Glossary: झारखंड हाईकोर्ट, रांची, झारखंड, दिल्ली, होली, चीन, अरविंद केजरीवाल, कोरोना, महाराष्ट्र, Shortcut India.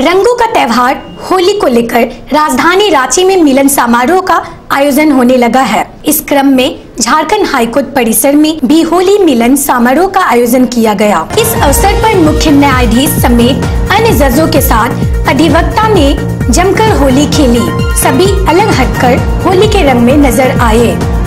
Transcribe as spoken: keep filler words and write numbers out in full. रंगों का त्यौहार होली को लेकर राजधानी रांची में मिलन समारोह का आयोजन होने लगा है। इस क्रम में झारखंड हाईकोर्ट परिसर में भी होली मिलन समारोह का आयोजन किया गया। इस अवसर पर मुख्य न्यायाधीश समेत अन्य जजों के साथ अधिवक्ता ने जमकर होली खेली। सभी अलग हटकर होली के रंग में नजर आए।